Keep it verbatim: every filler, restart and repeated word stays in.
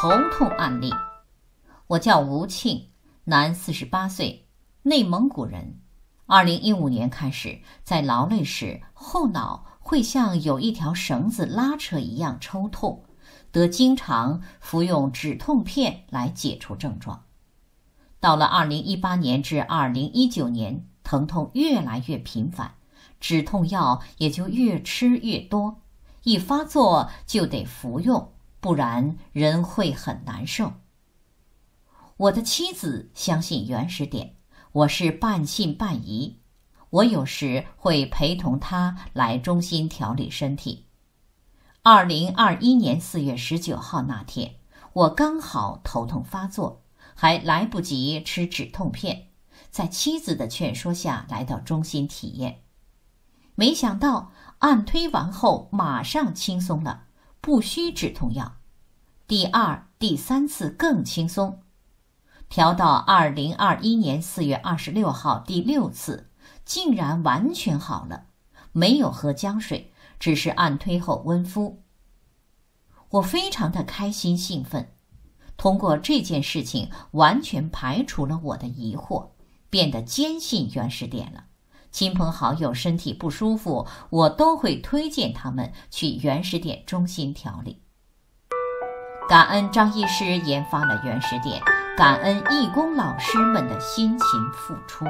头痛案例。我叫吴庆，男四十八岁，内蒙古人。二零一五年开始，在劳累时，后脑会像有一条绳子拉扯一样抽痛，得经常服用止痛片来解除症状。到了二零一八年至二零一九年，疼痛越来越频繁，止痛药也就越吃越多，一发作就得服用，不然人会很难受。我的妻子相信原始点，我是半信半疑，我有时会陪同她来中心调理身体。二零二一年四月十九号那天，我刚好头痛发作，还来不及吃止痛片，在妻子的劝说下来到中心体验。没想到按推完后马上轻松了，不需止痛药，第二、第三次更轻松。调到二零二一年四月二十六号第六次，竟然完全好了，没有喝姜水，只是按推后温敷。我非常的开心兴奋，通过这件事情完全排除了我的疑惑，变得坚信原始点了。亲朋好友身体不舒服，我都会推荐他们去原始点中心调理。感恩张医师研发了原始点，感恩义工老师们的辛勤付出。